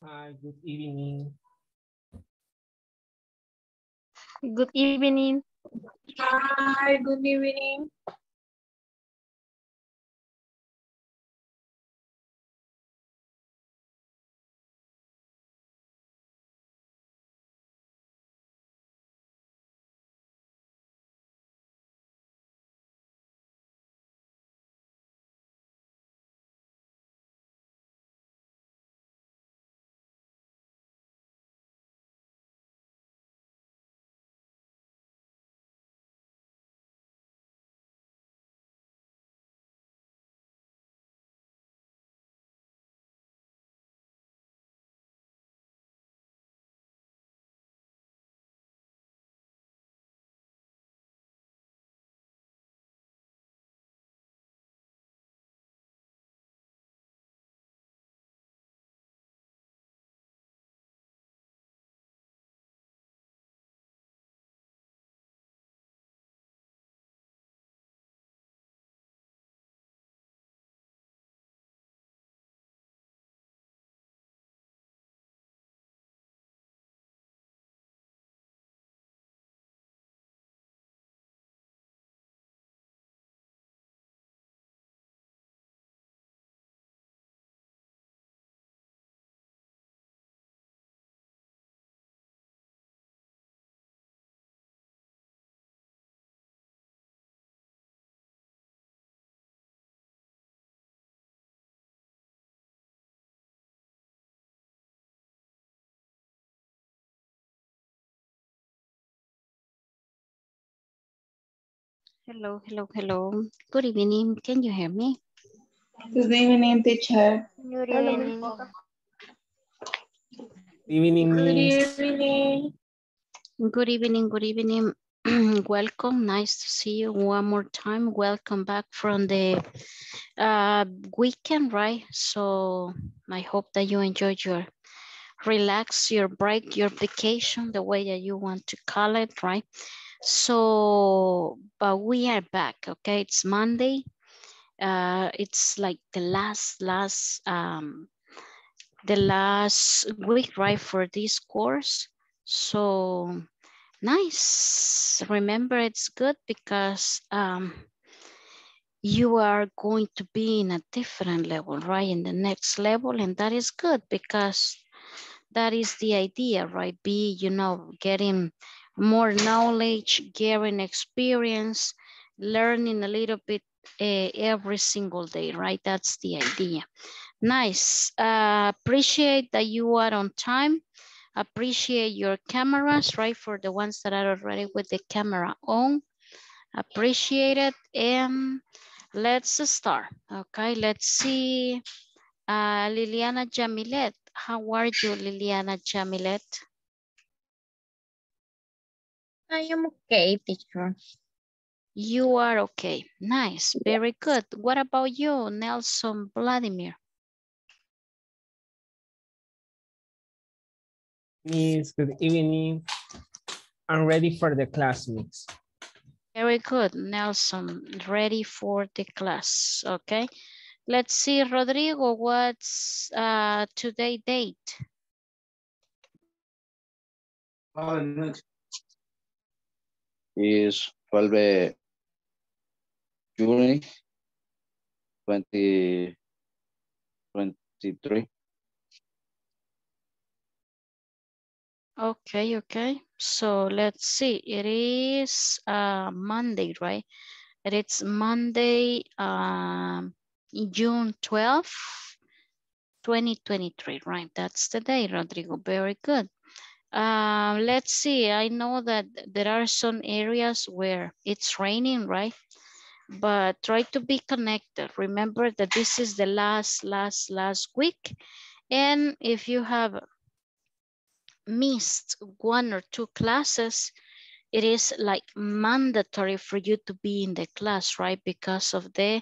Hi, good evening. Good evening. Hi, good evening. Hello, hello, hello. Good evening. Can you hear me? Good evening, teacher. Good evening. Good evening. Good evening. Good evening. Good evening. Welcome. Nice to see you one more time. Welcome back from the weekend, right? So I hope that you enjoyed your relax, your break, your vacation, the way that you want to call it, right? So, but we are back, okay? It's Monday. It's like the last week, right, for this course. So nice. Remember, it's good because you are going to be in a different level, right? In the next level, and that is good because that is the idea, right? Be, you know, getting more knowledge, getting experience, learning a little bit every single day, right? That's the idea. Nice. Appreciate that you are on time. Appreciate your cameras, right? For the ones that are already with the camera on. Appreciate it. And let's start, okay? Let's see. Liliana Jamilet. How are you, Liliana Jamilet? I am okay, teacher. You are okay. Nice. Very good. What about you, Nelson Vladimir? Miss, good evening. I'm ready for the class, Miss. Very good, Nelson. Ready for the class. Okay. Let's see, Rodrigo, what's today's date? Is 12 June 2023. Okay, okay. So let's see. It is Monday, right? It's Monday, June 12, 2023, right? That's the day, Rodrigo. Very good. Let's see, I know that there are some areas where it's raining, right? But try to be connected. Remember that this is the last week. And if you have missed one or two classes, it is like mandatory for you to be in the class, right? Because of the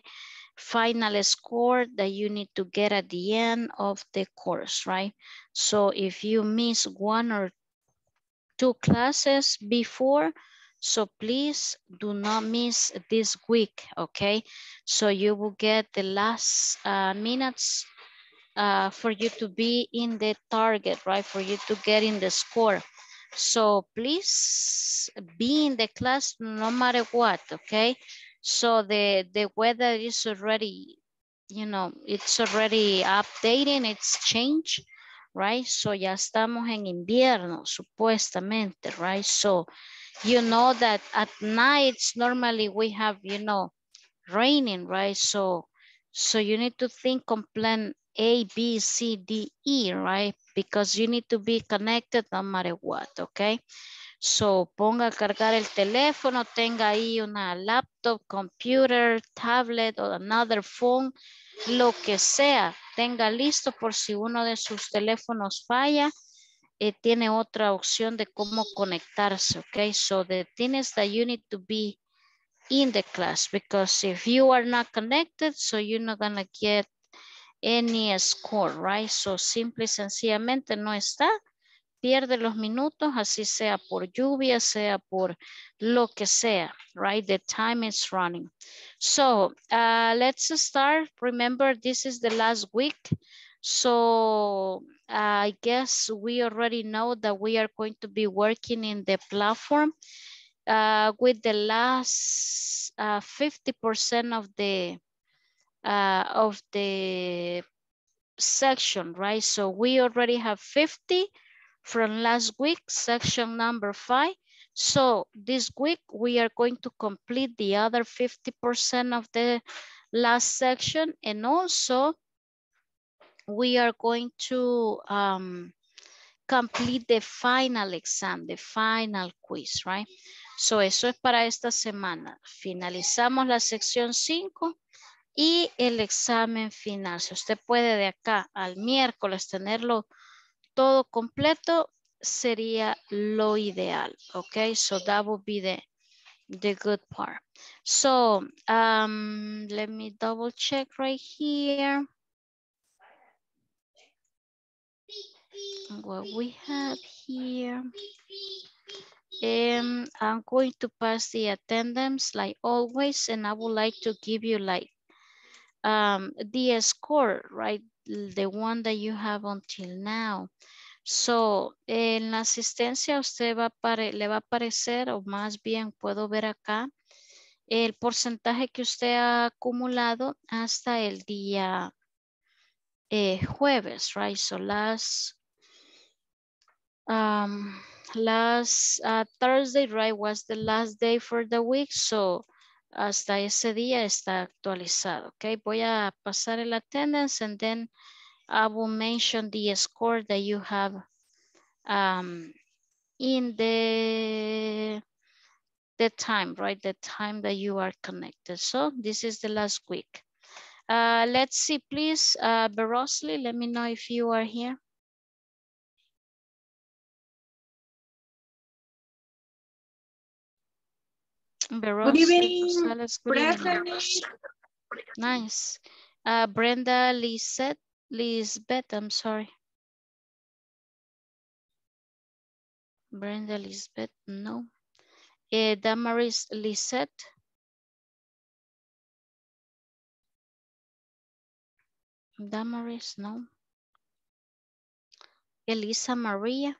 final score that you need to get at the end of the course, right? So if you miss one or two classes before, so please do not miss this week, okay? So you will get the last minutes for you to be in the target, right? For you to get in the score. So please be in the class no matter what, okay? So the weather is already, you know, it's already updating, it's changed, right? So ya estamos en invierno, supuestamente, right? So you know that at nights normally we have, you know, raining, right? So you need to think on plan A, B, C, D, E, right? Because you need to be connected no matter what, okay? So ponga a cargar el teléfono, tenga ahí una laptop, computer, tablet or another phone, lo que sea, tenga listo por si uno de sus teléfonos falla, tiene otra opción de cómo conectarse, okay? So the thing is that you need to be in the class, because if you are not connected, so you're not gonna get any score, right? So simple y sencillamente no está, pierde los minutos, así sea por lluvia, sea por lo que sea, right? The time is running. So let's start. Remember, this is the last week. So I guess we already know that we are going to be working in the platform with the last 50% of the section, right? So we already have 50 from last week, section number 5. So this week we are going to complete the other 50% of the last section, and also we are going to complete the final exam, the final quiz, right? So eso es para esta semana. Finalizamos la sección 5 y el examen final. Si usted puede de acá al miércoles tenerlo todo completo, sería lo ideal, okay? So that would be the good part. So let me double check right here what we have here. I'm going to pass the attendance like always, and I would like to give you like the score, right? The one that you have until now. So en la asistencia usted le va a aparecer, o más bien puedo ver acá, el porcentaje que usted ha acumulado hasta el día jueves, right? So last Thursday, right, was the last day for the week. So hasta ese día está actualizado, okay? Voy a pasar el attendance, and then I will mention the score that you have in the time, right? The time that you are connected. So this is the last week. Let's see, please, Barosly, let me know if you are here. Good evening. Rosales, good evening. Nice. Brenda Lisbeth, I'm sorry. Brenda Lisbeth, no. Damaris Lisette. Damaris, no. Elisa Maria.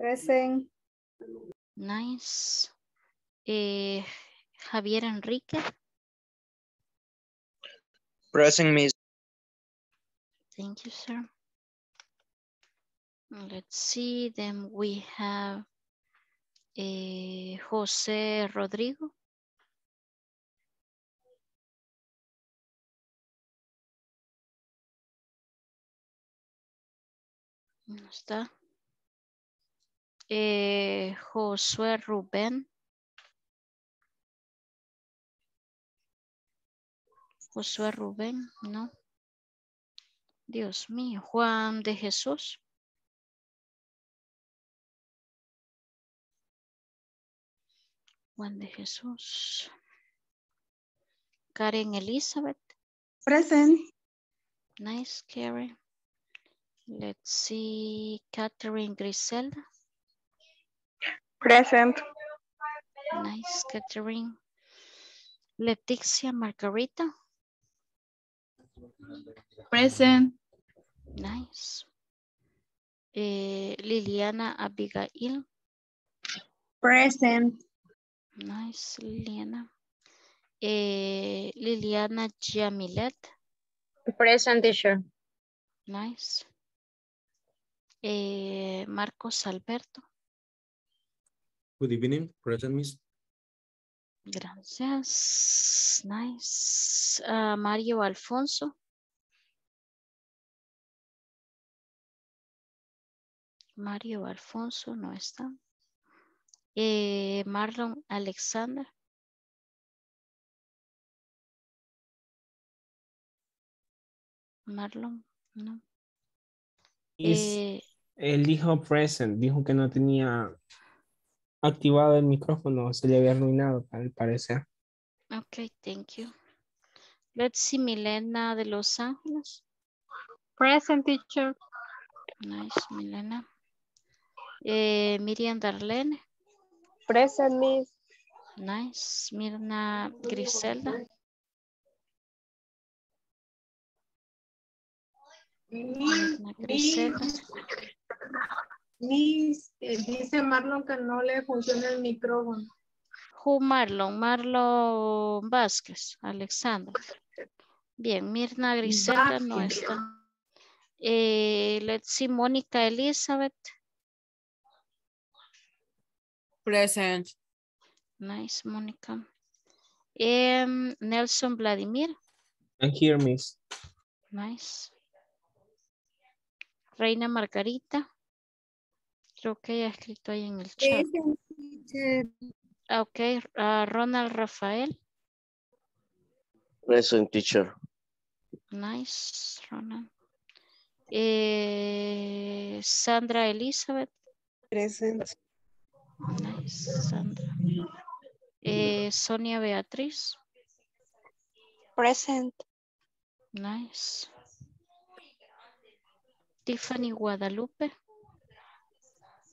Present. Nice. Javier Enrique. Present, Miss. Thank you, sir. Let's see. Then we have Jose Rodrigo. ¿Dónde está? Josue Ruben. Josue Ruben, no. Dios mío. Juan de Jesús. Juan de Jesús. Karen Elizabeth. Present. Nice, Karen. Let's see. Catherine Griselda. Present. Nice, Catherine. Leticia Margarita. Present. Nice. Liliana Abigail. Present. Nice, Liliana. Liliana Jamilet. Present, teacher. Nice. Marcos Alberto. Good evening. Present, Miss. Gracias. Nice. Mario Alfonso. Mario Alfonso no está. Marlon Alexander. Marlon, no. Él dijo present, dijo que no tenía activado el micrófono, se le había arruinado al parecer. Ok, thank you. Let's see, Milena de Los Ángeles. Present, teacher. Nice, Milena. Miriam Darlene. Present, Miss. Nice. Mirna Griselda. Mirna Griselda. Miss, dice Marlon que no le funciona el micrófono. Who Marlon? Marlon Vázquez, Alexander. Bien, Mirna Griselda no está. Let's see, Mónica Elizabeth. Present. Nice, Monica. Nelson Vladimir. I'm here, Miss. Nice. Reina Margarita. Creo que ella ha escrito ahí en el chat. Okay. Ronald Rafael. Present, teacher. Nice, Ronald. Sandra Elizabeth. Present. Nice, Sandra. Sonia Beatriz. Present. Nice. Tiffany Guadalupe.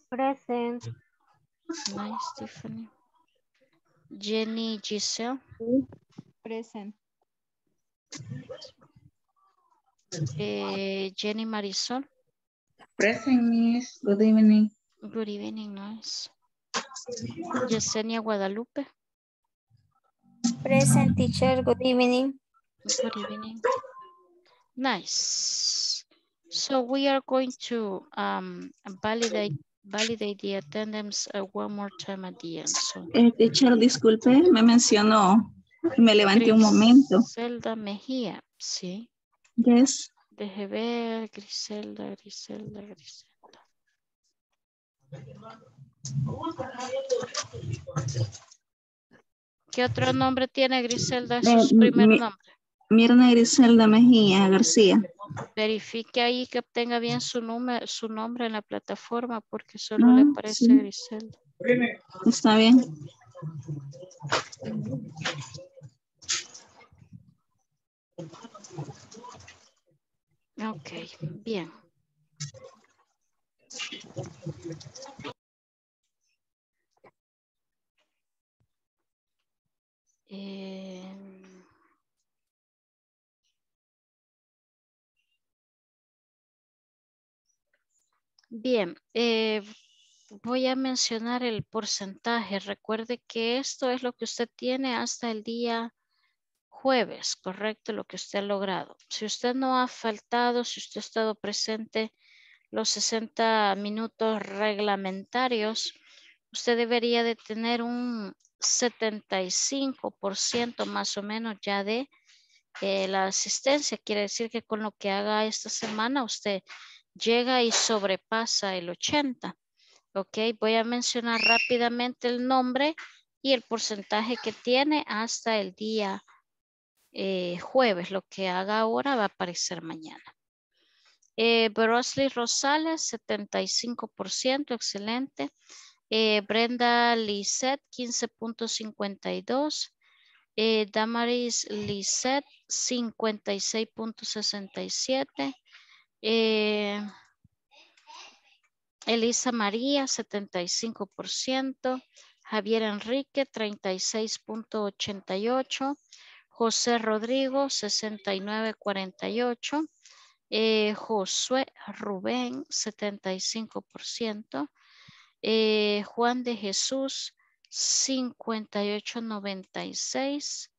Present. Nice, Tiffany. Jenny Giselle. Present. Jenny Marisol. Present, Miss. Good evening. Good evening, nice. Yesenia Guadalupe. Present, teacher. Good evening. Good evening. Nice. So we are going to validate the attendance one more time at the end. So, teacher, disculpe, me mencionó. Me levanté un momento. Griselda Mejía, sí. Yes. Deje ver, Griselda. ¿Qué otro nombre tiene Griselda? ¿Es su primer nombre? Mirna Griselda Mejía García. Verifique ahí que obtenga bien su nombre en la plataforma porque solo le aparece sí. Griselda. Está bien. Ok, bien. Bien, voy a mencionar el porcentaje. Recuerde que esto es lo que usted tiene hasta el día jueves, correcto, lo que usted ha logrado. Si usted no ha faltado, si usted ha estado presente los 60 minutos reglamentarios, usted debería de tener un 75% más o menos ya de la asistencia. Quiere decir que con lo que haga esta semana usted llega y sobrepasa el 80. Ok, voy a mencionar rápidamente el nombre y el porcentaje que tiene hasta el día jueves. Lo que haga ahora va a aparecer mañana. Barosly Rosales, 75%, excelente. Brenda Lisette, 15.52. Damaris Lisette, 56.67. Elisa Maria, 75%. Javier Enrique, 36.88. Jose Rodrigo, 69.48. Josue Ruben, 75%. Juan de Jesús, 58.96.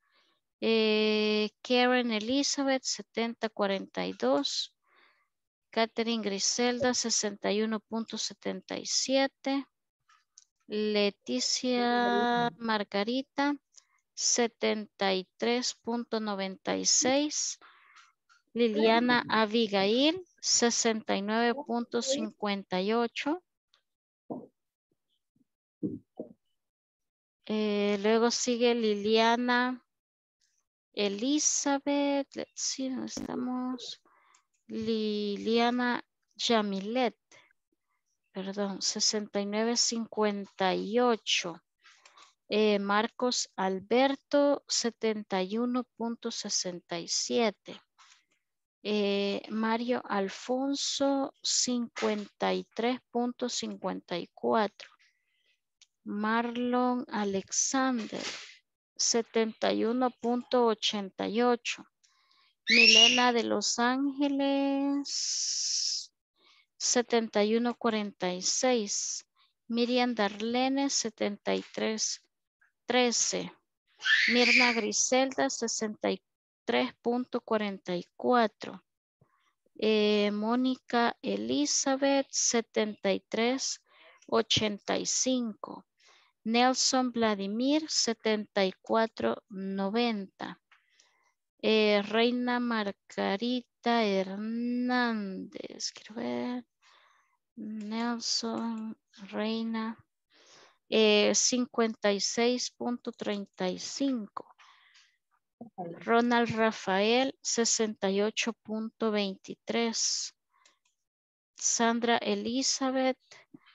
Karen Elizabeth, 70.42. Catherine Griselda, 61.77. Leticia Margarita, 73.96. Liliana Abigail, 69.58. Luego sigue Liliana Elizabeth. Let's see, ¿dónde estamos? Liliana Jamilet, perdón, 69.58. Marcos Alberto, 71.67. Mario Alfonso, 53.54. Marlon Alexander, 71.88. Milena de Los Ángeles, 71.46. Miriam Darlene, 73.13. Mirna Griselda, 63.44. Mónica Elizabeth, 73.85. Nelson Vladimir, 74.90. Reina Margarita Hernández. Quiero ver. Nelson, Reina, 56.35. Ronald Rafael, 68.23. Sandra Elizabeth,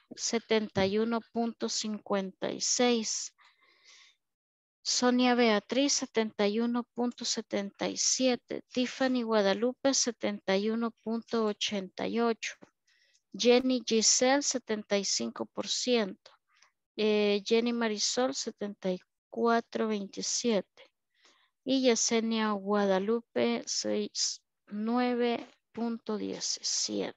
71.56. Sonia Beatriz, 71.77. Tiffany Guadalupe, 71.88. Jenny Giselle, 75%. Jenny Marisol, 74.27. Y Yesenia Guadalupe, 69.17.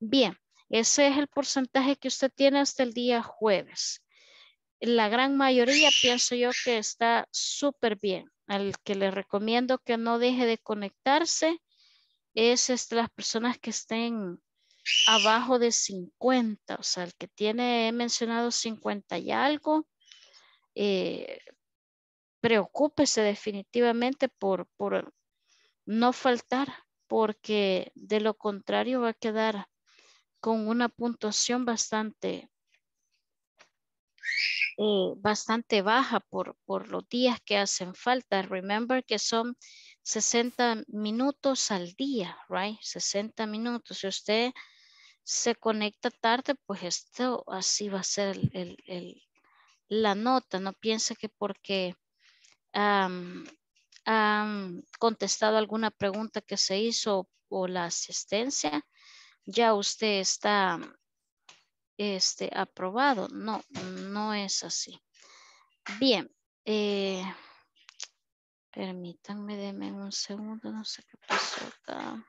Bien. Ese es el porcentaje que usted tiene hasta el día jueves. La gran mayoría pienso yo que está súper bien. Al que le recomiendo que no deje de conectarse es las personas que estén abajo de 50. O sea, el que tiene, he mencionado 50 y algo. Preocúpese definitivamente por no faltar, porque de lo contrario va a quedar con una puntuación bastante baja por los días que hacen falta. Remember que son 60 minutos al día, right? 60 minutos. Si usted se conecta tarde, pues esto así va a ser la nota. No piense que porque han contestado alguna pregunta que se hizo o la asistencia, ya usted está aprobado. No, no es así. Bien. Permítanme, denme un segundo. No sé qué pasó acá.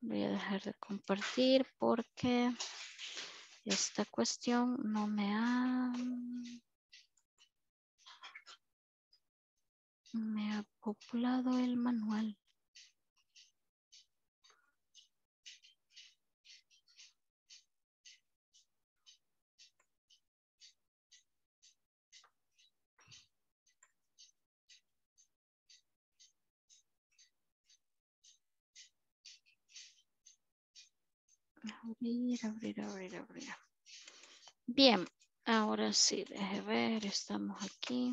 Voy a dejar de compartir porque esta cuestión no me ha populado el manual. Abrir. Bien, ahora sí, deje ver, estamos aquí.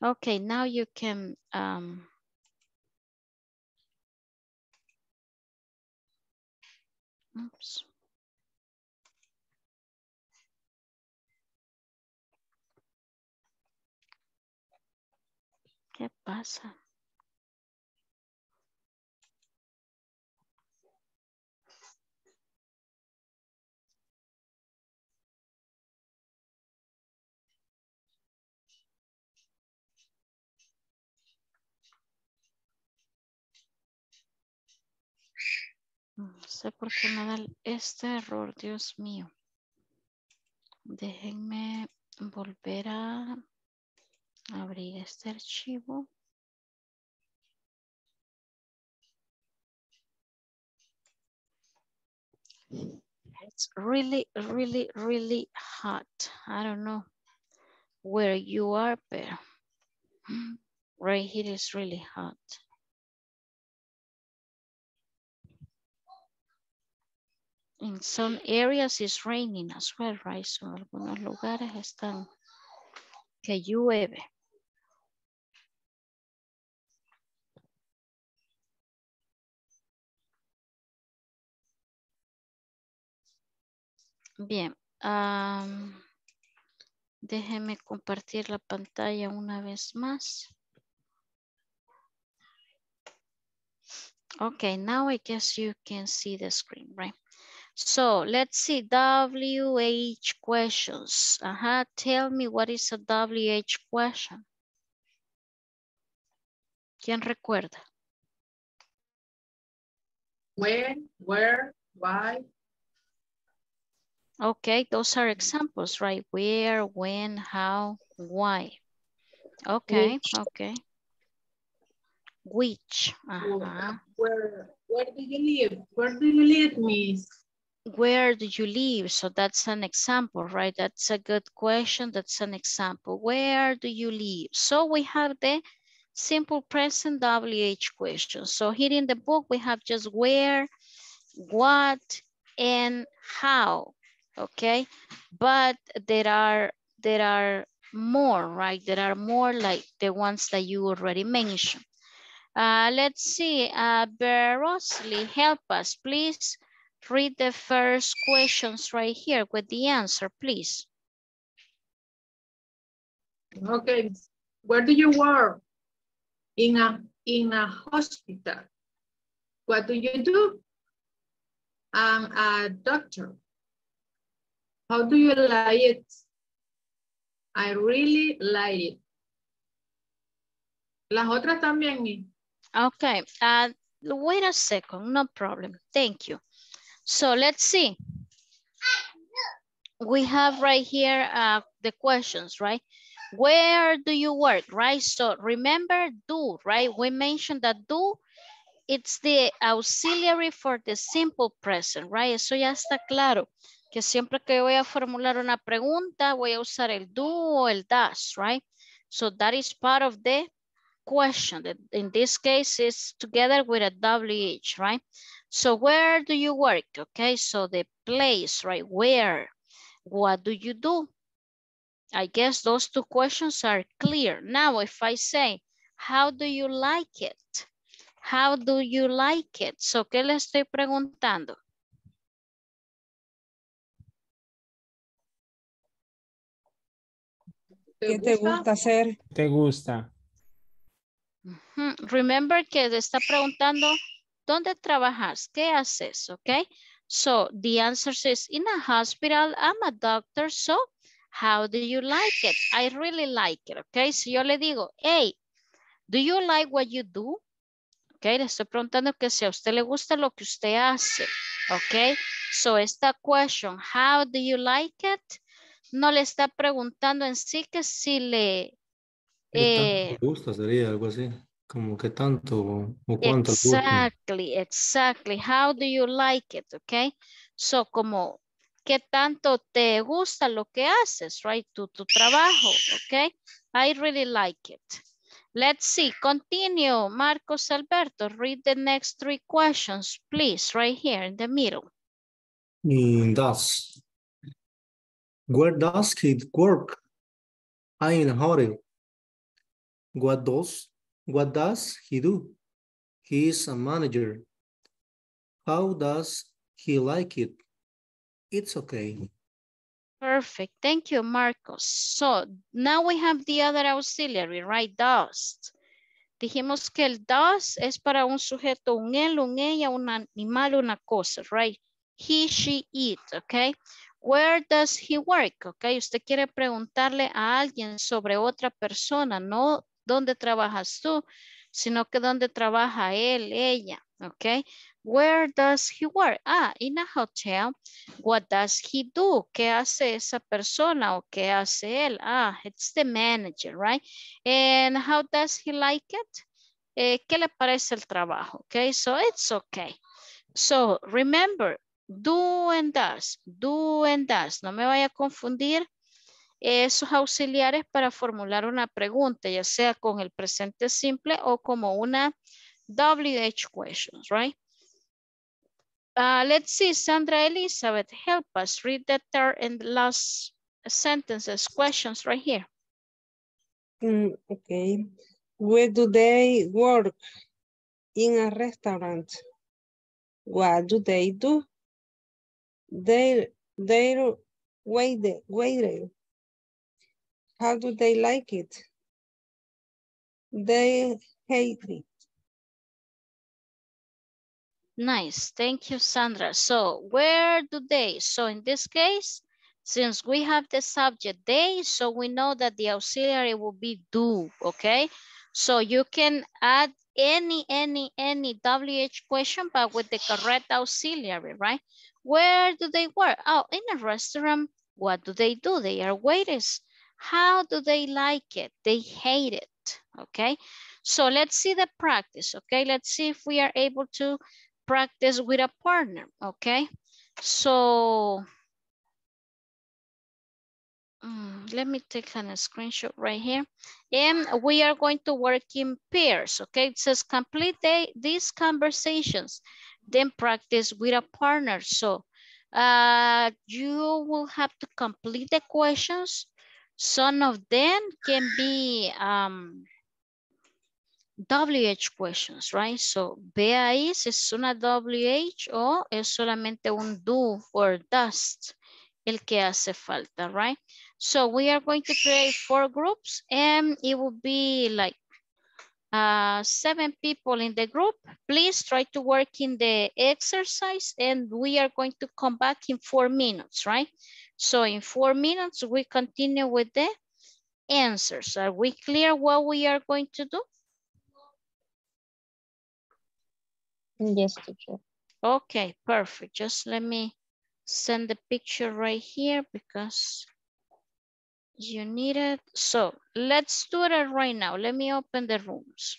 Okay, now you can oops. ¿Qué pasa? sé por qué me da este error, Dios mío. Déjenme volver a abrir este archivo. It's really hot. I don't know where you are, but right here is really hot. In some areas it's raining as well, right? So en algunos lugares están que llueve. Bien, déjeme compartir la pantalla una vez más. Okay, now I guess you can see the screen, right? So let's see, WH questions. Tell me what is a WH question. ¿Quién recuerda? When, where, why. Okay, those are examples, right? Where, when, how, why. Okay, which. Okay. Which. Where do you live? Where do you live, Miss? Where do you live? So that's an example, right? That's a good question. That's an example. Where do you live? So we have the simple present WH question. So here in the book, we have just where, what, and how. Okay, but there are more, right? There are more like the ones that you already mentioned. Let's see, Barosly, help us, please read the first questions right here with the answer, please. Okay, where do you work? In a hospital. What do you do? I'm a doctor. How do you like it? I really like it. Las otras también. Okay, wait a second, no problem. Thank you. So let's see. We have right here the questions, right? Where do you work, right? So remember do, right? We mentioned that do, it's the auxiliary for the simple present, right? Eso ya está claro. Que siempre que voy a formular una pregunta, voy a usar el do o el does, right? So that is part of the question. That in this case, it's together with a WH, right? So where do you work? Okay, so the place, right? Where? What do you do? I guess those two questions are clear. Now, if I say, how do you like it? How do you like it? So, ¿qué le estoy preguntando? ¿Qué te gusta hacer? ¿Te gusta? Uh-huh. Remember que te está preguntando, ¿dónde trabajas? ¿Qué haces? Okay. So the answer is, in a hospital, I'm a doctor, so how do you like it? I really like it, okay. Si yo le digo, hey, do you like what you do? Okay, le estoy preguntando que si a usted le gusta lo que usted hace, okay. So esta question, how do you like it? No le está preguntando en sí que si le... ¿Qué tanto le gusta? Sería algo así, como que tanto o cuánto. Exactly. How do you like it, okay? So, como, ¿qué tanto te gusta lo que haces, right? Tu trabajo, okay? I really like it. Let's see, continue. Marcos Alberto, read the next three questions, please, right here in the middle. Does. Where does he work? I'm in a hotel. What does he do? He is a manager. How does he like it? It's okay. Perfect. Thank you, Marcos. So now we have the other auxiliary, right? Does. Dijimos que el does es para un sujeto, un él, un ella, un animal, una cosa, right? He, she, it, okay? Where does he work? Okay, usted quiere preguntarle a alguien sobre otra persona, no dónde trabajas tú, sino que dónde trabaja él, ella. Okay, Where does he work? Ah, in a hotel. What does he do? ¿Qué hace esa persona o qué hace él? Ah, it's the manager, right? And how does he like it? ¿Qué le parece el trabajo? Okay, so it's okay. So remember, do and does, do and does. No me vaya a confundir esos auxiliares para formular una pregunta, ya sea con el presente simple o como una WH questions, right? Let's see, Sandra Elizabeth, help us read the third and last sentences, questions right here. Okay. Where do they work? In a restaurant. What do? They wait. How do they like it? They hate it. Nice, thank you, Sandra. So where do they? So in this case, since we have the subject they, so we know that the auxiliary will be do, okay? So you can add any WH question, but with the correct auxiliary, right? Where do they work? Oh, in a restaurant. What do? They are waiters. How do they like it? They hate it, okay? So let's see the practice, okay? Let's see if we are able to practice with a partner, okay? So let me take a screenshot right here. And we are going to work in pairs, okay? It says complete these conversations, then practice with a partner. So you will have to complete the questions. Some of them can be WH questions, right? So, ve ahí si es una WH o es solamente un do or does, el que hace falta, right? So, we are going to create 4 groups and it will be like 7 people in the group. Please try to work in the exercise and we are going to come back in 4 minutes, right? So, in 4 minutes, we continue with the answers. Are we clear what we are going to do? Yes, teacher. Okay, perfect. Just let me send the picture right here because you need it. So let's do it right now. Let me open the rooms.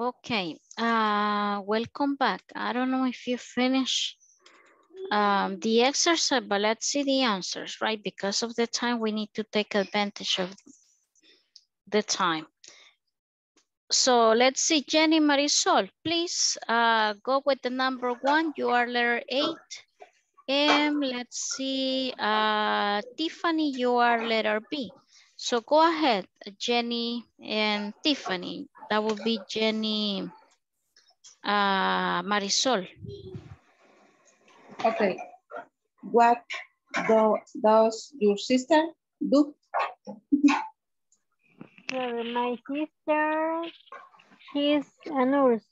Okay, welcome back. I don't know if you finished the exercise, but let's see the answers, right? Because of the time, we need to take advantage of the time. So let's see, Jenny Marisol, please go with the number 1. You are letter 8. And let's see, Tiffany, you are letter B. So go ahead, Jenny and Tiffany. That would be Jenny Marisol. Okay. What does your sister do? Well, my sister, she's a nurse.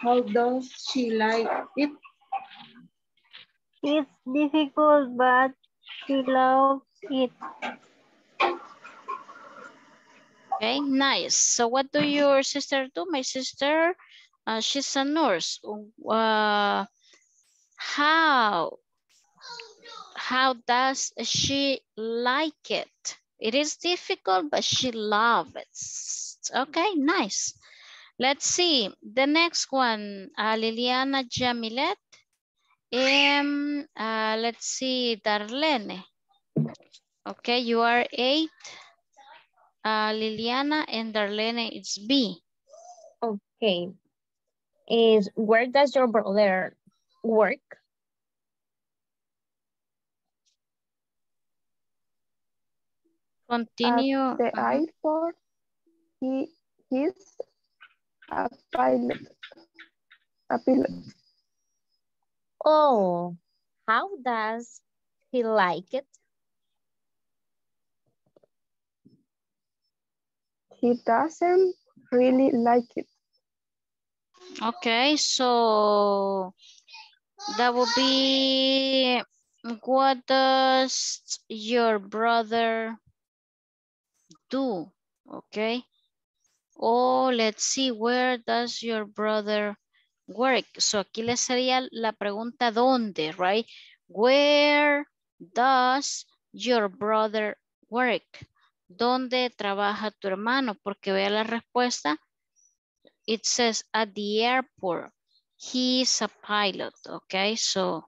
How does she like it? It's difficult, but she loves it. Okay, nice. So what do your sister do? My sister, she's a nurse. How does she like it? It is difficult, but she loves it. Okay, nice. Let's see. The next one, Liliana Jamilet. And let's see, Darlene. Okay, you are 8. Liliana and Darlene, it's B. Okay. Is where does your brother work? Continue. At the airport, he's a pilot. Oh, how does he like it? He doesn't really like it. Okay, so that would be, what does your brother do? Okay. Oh, let's see, where does your brother work? So aquí le sería la pregunta ¿dónde? Right? Where does your brother work? ¿Dónde trabaja tu hermano? Porque vea la respuesta. It says at the airport. He's a pilot. Okay, so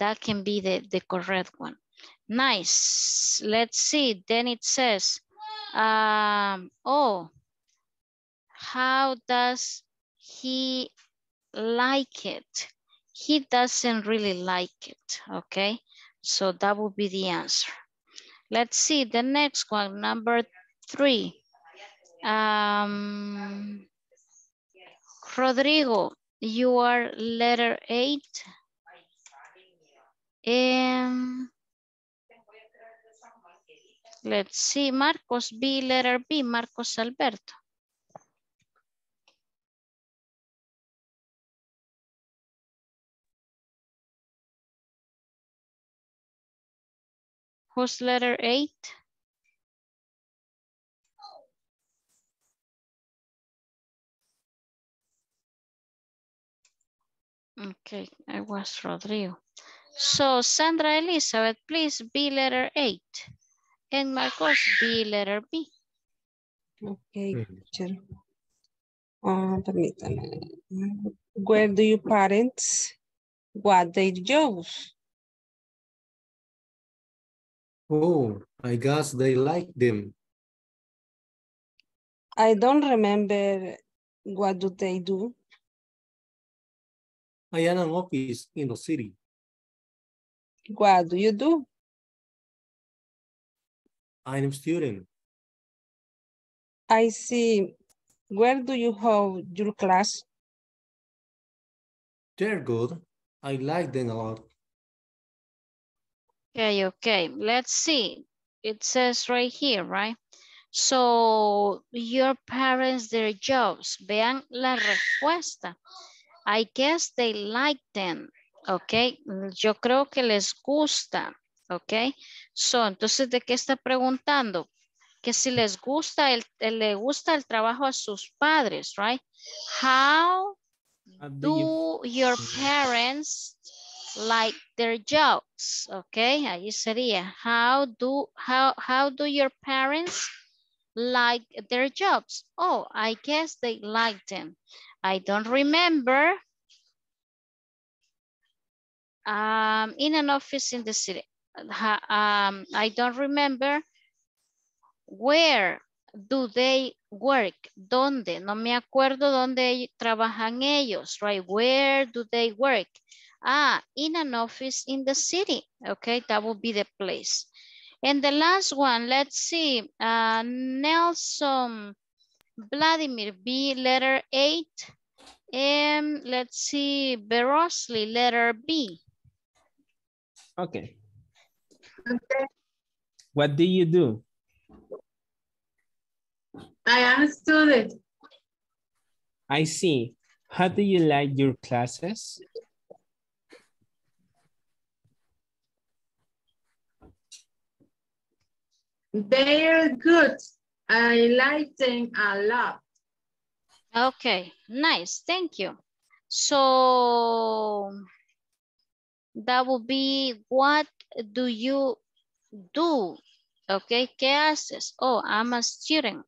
that can be the correct one. Nice. Let's see. Then it says, oh, how does he like it? He doesn't really like it. Okay, so that would be the answer. Let's see the next one, number 3. Rodrigo, you are letter 8. Let's see, Marcos, B, letter B, Marcos Alberto. Who's letter 8? Okay, I was Rodrigo. So Sandra Elizabeth, please be letter 8. And Marcos, be letter B. Okay, teacher. Where do your parents, what their jobs? Oh, I guess they like them. I don't remember what do they do. I am an office in the city. What do you do? I'm a student. I see. Where do you hold your class? They're good. I like them a lot. Okay, okay, let's see. It says right here, right? So your parents, their jobs. Vean la respuesta. I guess they like them. Okay, yo creo que les gusta. Okay, so entonces, ¿de qué está preguntando? Que si les gusta le gusta el trabajo a sus padres, right? How do your parents like their jobs? Okay, ahí sería, how do your parents like their jobs. Oh, I guess they like them. I don't remember in an office in the city. I don't remember where do they work. ¿Dónde? No me acuerdo dónde trabajan ellos, right? Where do they work? Ah, in an office in the city. Okay, that would be the place. And the last one, let's see. Nelson Vladimir, B, letter 8. And let's see, Barosly, letter B. Okay. What do you do? I am a student. I see. How do you like your classes? They are good. I like them a lot. Okay, nice. Thank you. So that will be what do you do? Okay, ¿qué haces? Oh, I'm a student.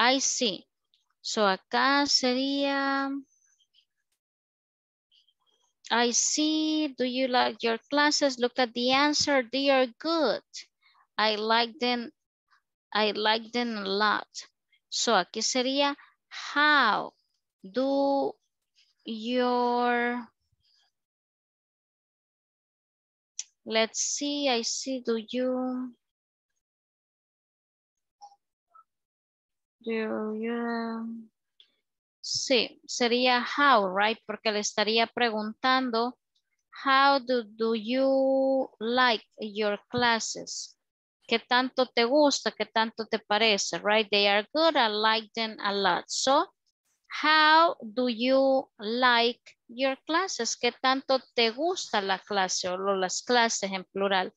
I see. So acá sería, I see. Do you like your classes? Look at the answer. They are good. I like them. I like them a lot. So aquí sería, how do your, let's see, I see, do you, sí, sería how, right? Porque le estaría preguntando, how do you like your classes? ¿Qué tanto te gusta? ¿Qué tanto te parece? Right? They are good. I like them a lot. So, how do you like your classes? ¿Qué tanto te gusta la clase o las clases en plural?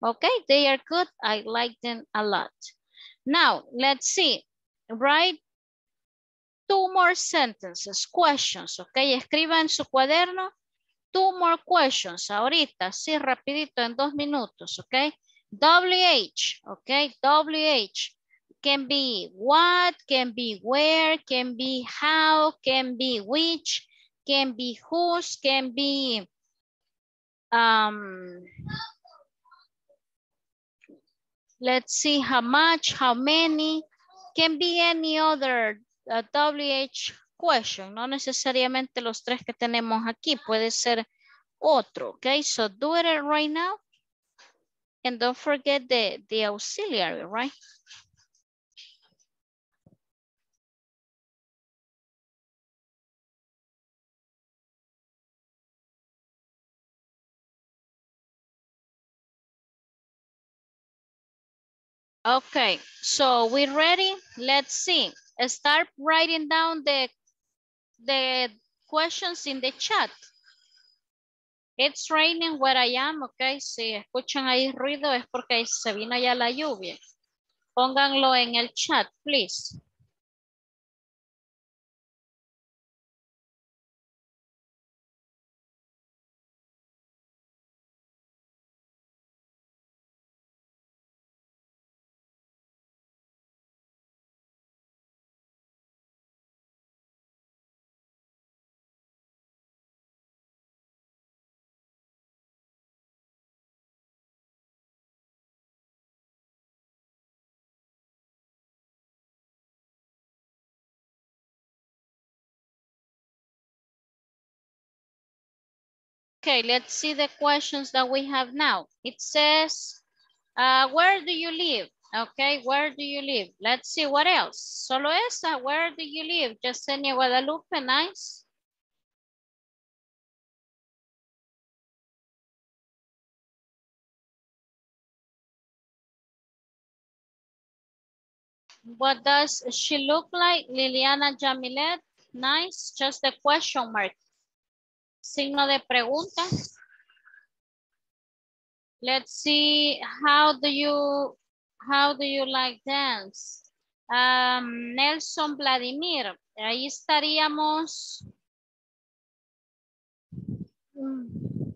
Okay, they are good. I like them a lot. Now, let's see. Write 2 more sentences, questions. Okay, escriba en su cuaderno 2 more questions. Ahorita, así rapidito, en 2 minutos. Okay. WH, okay, WH can be what, can be where, can be how, can be which, can be whose, can be let's see, how much, how many, can be any other WH question, no necesariamente los 3 que tenemos aquí, puede ser otro, okay, so do it right now. And don't forget the auxiliary, right? Okay, so we're ready. Let's see. Start writing down the questions in the chat. It's raining where I am, ok. Si escuchan ahí ruido es porque se vino ya la lluvia. Pónganlo en el chat, please. Okay, let's see the questions that we have now. It says, where do you live? Okay, where do you live? Let's see, what else? Solo esa, where do you live? Yesenia Guadalupe, nice. What does she look like? Liliana Jamilet, nice. Just a question mark. Signo de pregunta. Let's see, how do you like dance? Nelson Vladimir, ahí estaríamos.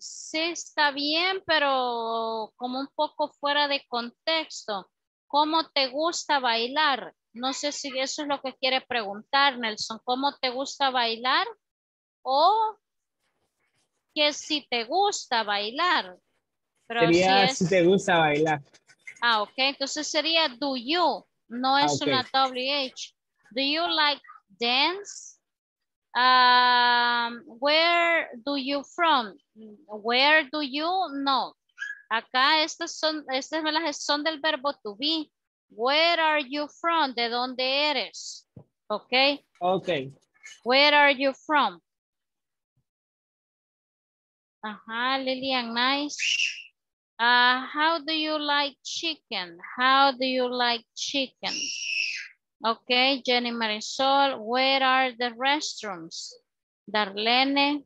Sí, está bien, pero como un poco fuera de contexto. ¿Cómo te gusta bailar? No sé si eso es lo que quiere preguntar, Nelson. ¿Cómo te gusta bailar? O que si te gusta bailar. Pero sería si te gusta bailar. Ah, ok. Entonces sería do you. No es una WH. Do you like dance? Where do you from? Where do you? No. Acá estas son del verbo to be. Where are you from? ¿De dónde eres? Ok. Ok. Where are you from? Ajá, Lilian, nice. How do you like chicken? How do you like chicken? Okay, Jenny Marisol, where are the restrooms? Darlene,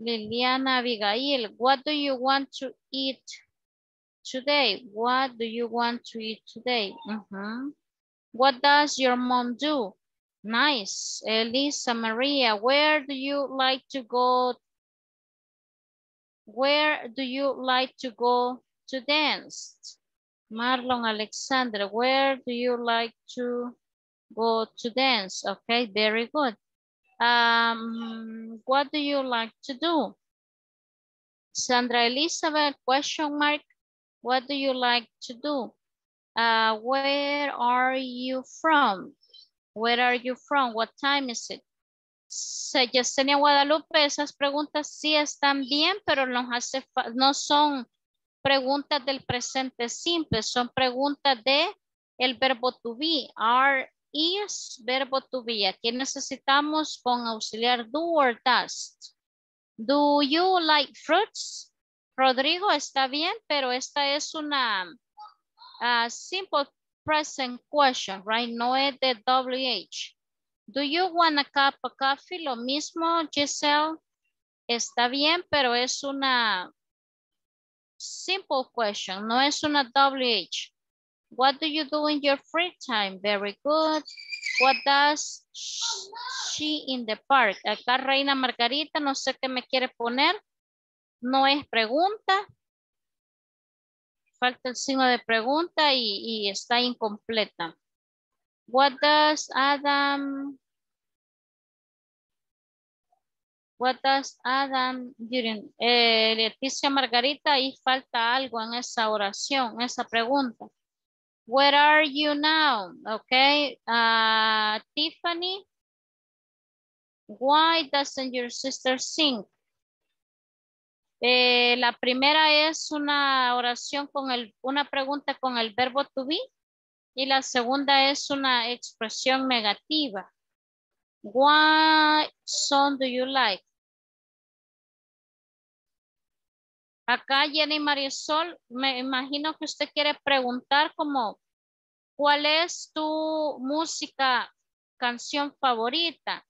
Liliana Abigail, what do you want to eat today? What do you want to eat today? What does your mom do? Nice. Elisa Maria, where do you like to go? Where do you like to go to dance? Marlon Alexander, where do you like to go to dance? Okay, very good. What do you like to do? Sandra Elizabeth, question mark. What do you like to do? Where are you from? Where are you from? What time is it? Yesenia Guadalupe, esas preguntas sí están bien, pero no son preguntas del presente simple, son preguntas de el verbo to be. Are, is, verbo to be. Aquí necesitamos con auxiliar do or does. Do you like fruits? Rodrigo, está bien, pero esta es una simple present question, right? No es de WH. Do you want a cup of coffee? Lo mismo, Giselle. Está bien, pero es una simple question. No es una WH. What do you do in your free time? Very good. What does she in the park? Acá Reina Margarita, no sé qué me quiere poner. No es pregunta. Falta el signo de pregunta y está incompleta. What does Adam? What does Adam during? Leticia Margarita, ahí falta algo en esa oración, en esa pregunta. Where are you now? Okay. Tiffany, why doesn't your sister sing? La primera es una oración con una pregunta con el verbo to be. Y la segunda es una expresión negativa. What song do you like? Acá Jenny Marisol, me imagino que usted quiere preguntar como, ¿cuál es tu música, canción favorita?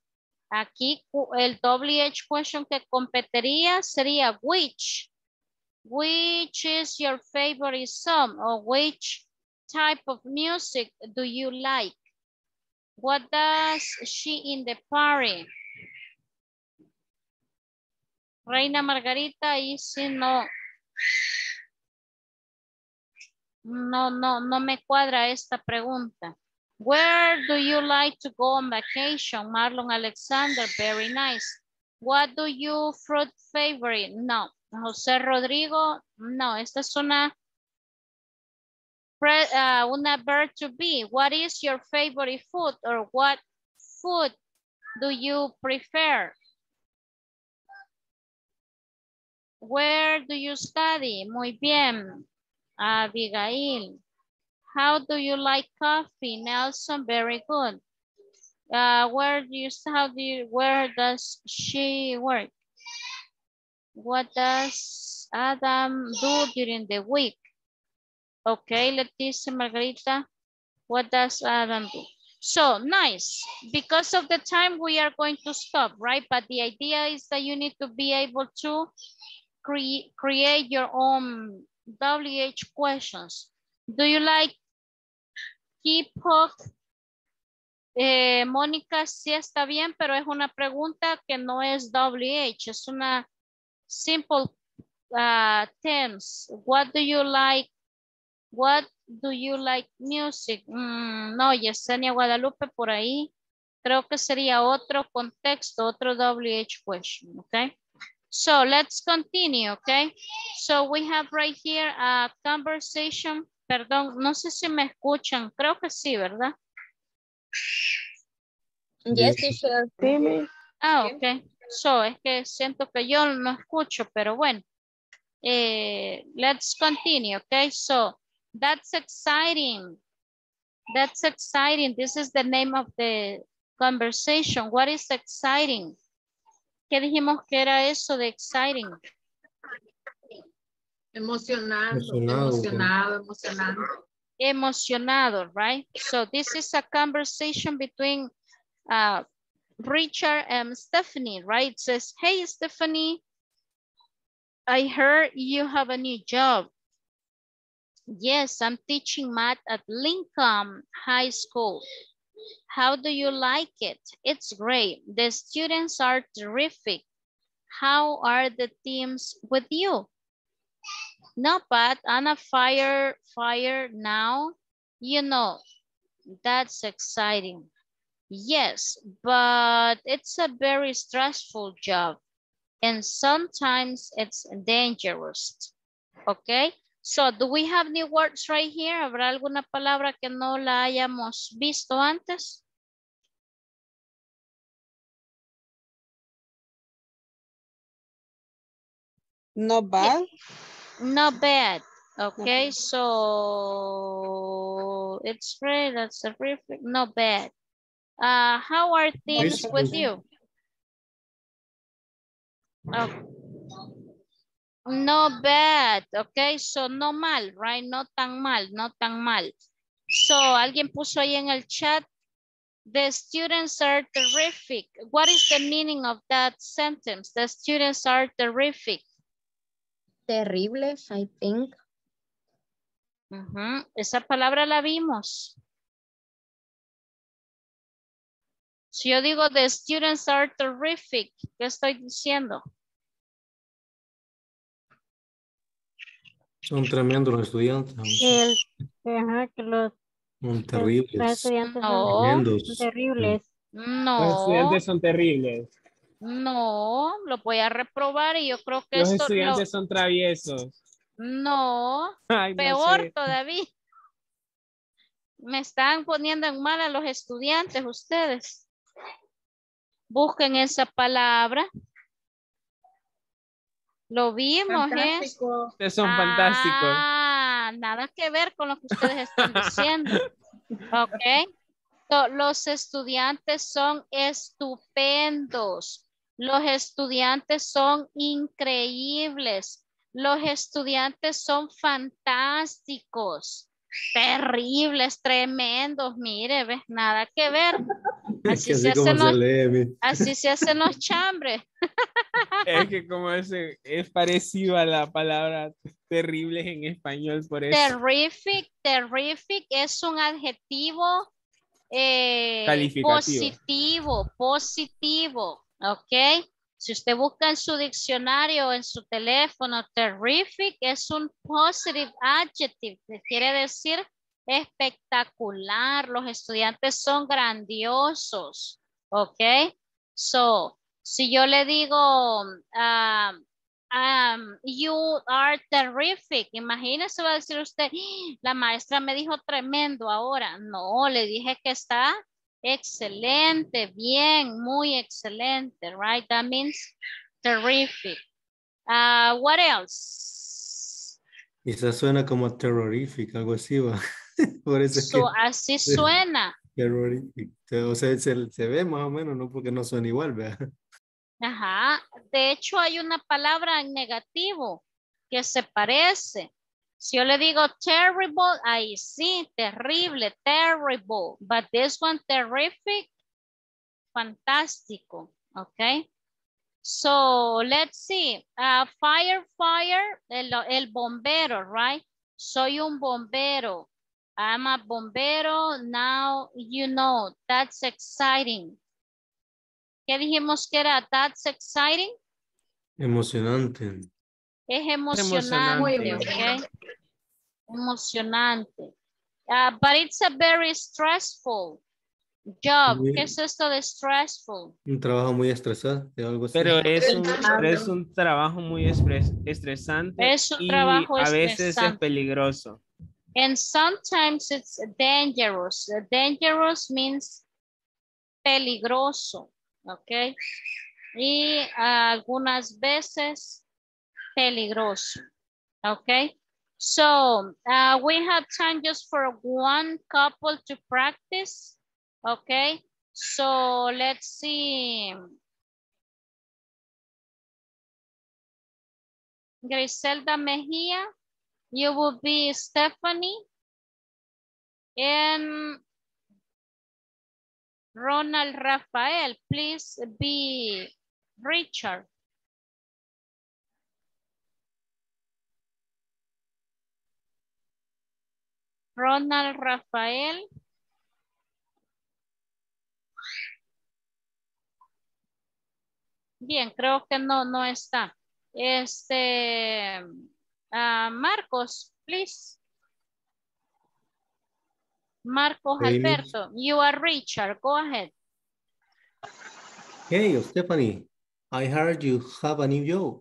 Aquí el WH question que competiría sería which. Which is your favorite song? Or which type of music do you like? What does she in the party? Reina Margarita, y si no me cuadra esta pregunta. Where do you like to go on vacation? Marlon Alexander, very nice. What do you fruit favorite? No. Jose Rodrigo, no. Esta es una verb to be. What is your favorite food or what food do you prefer? Where do you study? Muy bien. Abigail. How do you like coffee? Nelson, very good. Where does she work? What does Adam do during the week? Okay, Leticia Margarita, what does Adam do? So, nice. Because of the time, we are going to stop, right? But the idea is that you need to be able to create your own WH questions. Do you like hip-hop? Mónica, sí está bien, pero es una pregunta que no es WH. Es una simple tense. What do you like? What Do you like music? No, Yesenia Guadalupe, por ahí. Creo que sería otro contexto, otro WH question, okay? So let's continue, okay? So we have right here a conversation. Perdón, no sé si me escuchan. Creo que sí, ¿verdad? Yes, teacher. Ah, okay. So, es que siento que yo no escucho, pero bueno. Let's continue, okay? So, that's exciting. That's exciting. This is the name of the conversation. What is exciting? ¿Qué dijimos que era eso de exciting? Emocionado, right? So this is a conversation between Richard and Stephanie, right? It says, hey, Stephanie, I heard you have a new job. Yes, I'm teaching math at Lincoln High School. How do you like it? It's great. The students are terrific. How are the teams with you? Not bad. I'm a fire now. You know, that's exciting. Yes, but it's a very stressful job. And sometimes it's dangerous. Okay? So, do we have new words right here? ¿Habrá alguna palabra que no la hayamos visto antes? Not bad. Not bad. Okay, so it's great. That's a terrific. Not bad. How are things with you? Not bad. Okay, so no mal, right? No tan mal, no tan mal. So alguien puso ahí en el chat, the students are terrific. What is the meaning of that sentence? The students are terrific. Terrible, I think. Esa palabra la vimos. Si yo digo the students are terrific, ¿qué estoy diciendo? Son tremendos los estudiantes. Son terribles. Los estudiantes son terribles. No. Los estudiantes son terribles. No, lo voy a reprobar y yo creo que los estudiantes son traviesos. No, ay, peor no sé. Todavía. Me están poniendo en mal a los estudiantes ustedes. Busquen esa palabra. Lo vimos, fantástico. Ustedes son fantásticos. Ah, nada que ver con lo que ustedes están diciendo. Ok. So, los estudiantes son estupendos. Los estudiantes son increíbles. Los estudiantes son fantásticos. Terribles, tremendos. Mire, ves, nada que ver. Así, es que así se hacen los chambres. Es que como es parecido a la palabra terribles en español. Por eso. Terrific, terrific es un adjetivo positivo, ok. Si usted busca en su diccionario, en su teléfono, terrific es un positive adjective, quiere decir espectacular, los estudiantes son grandiosos, ok. So, si yo le digo, you are terrific, imagínese, va a decir usted, la maestra me dijo tremendo ahora, no, le dije que está excelente, bien, muy excelente, right, that means terrific. What else? Quizás suena como terrorífic, algo así va. Por eso es que así suena. Terrorífic, o sea, se ve más o menos, no porque no suena igual, ¿verdad? Ajá, de hecho hay una palabra en negativo que se parece. Si yo le digo terrible, ahí sí, terrible, terrible. But this one, terrific, fantástico, okay? So, let's see. Fire, el bombero, right? Soy un bombero. I'm a bombero, now you know. That's exciting. ¿Qué dijimos que era? That's exciting. Emocionante. Es emocionante, ok. Emocionante. But it's a very stressful job. Muy, ¿qué es esto de stressful? Un trabajo muy estresado. Algo así. Pero es un trabajo muy estresante. Es un trabajo y a veces es peligroso. And sometimes it's dangerous. Dangerous means peligroso, ¿ok? Y algunas veces peligroso, ¿ok? So we have time just for one couple to practice, okay? So let's see. Griselda Mejía, you will be Stephanie, and Ronald Rafael, please be Richard. Ronald Rafael. Bien, creo que no está. Marcos, please. Marcos Alberto, you are Richard. Go ahead. Hey, Stephanie, I heard you have a new job.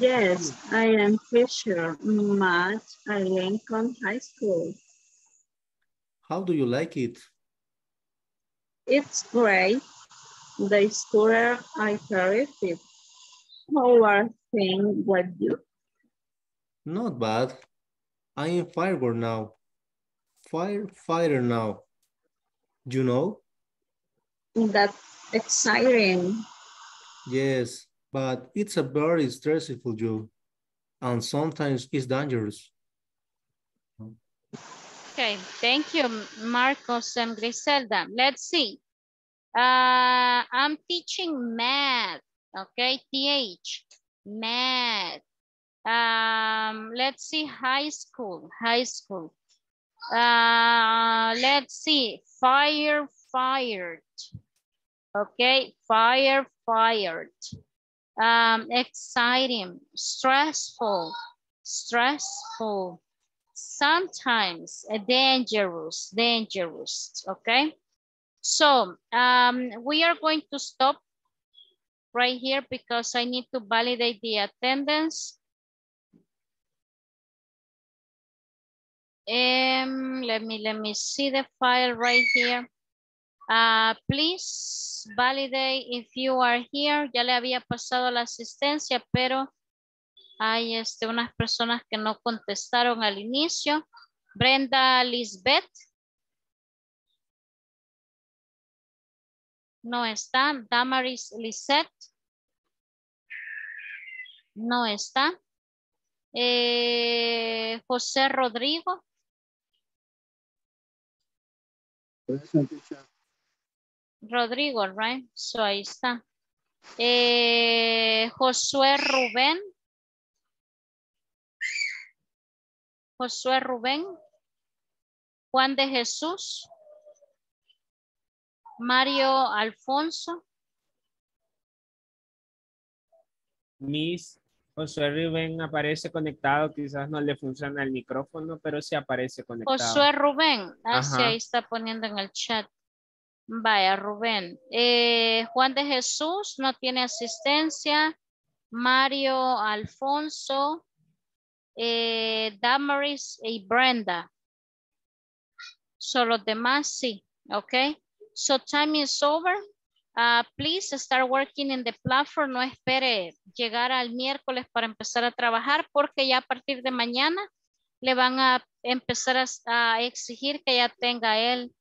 Yes, I am teacher math at Lincoln High School. How do you like it? It's great. The school I created. How are things with you? Not bad. I am firefighter now. You know? That's exciting. Yes. But it's a very stressful job, and sometimes it's dangerous. Okay, thank you, Marcos and Griselda. Let's see. I'm teaching math, okay, TH, math. Let's see, high school. Let's see, fired, okay, fired. Exciting, stressful, sometimes dangerous, okay? So we are going to stop right here because I need to validate the attendance. Let me see the file right here. Please validate if you are here. Ya le había pasado la asistencia, pero hay unas personas que no contestaron al inicio. Brenda Lisette. No está. Damaris Lisette. No está. Jose Rodrigo. Rodrigo, right? So ahí está. Josue Ruben. Juan de Jesús. Mario Alfonso. Miss Josue Ruben aparece conectado. Quizás no le funciona el micrófono, pero sí aparece conectado. Josue Ruben. Así ahí está poniendo en el chat. Vaya, Rubén. Juan de Jesús no tiene asistencia. Mario Alfonso. Damaris y Brenda. So los demás sí. Okay. So time is over. Please start working in the platform. No espere llegar al miércoles para empezar a trabajar porque ya a partir de mañana le van a empezar a exigir que ya tenga él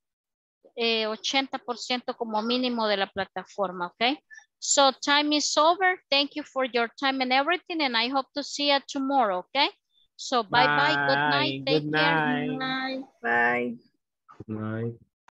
80% como mínimo de la plataforma, okay? So time is over. Thank you for your time and everything, and I hope to see you tomorrow, okay? So bye-bye. Good night. Take care. Good night. Bye. Good night.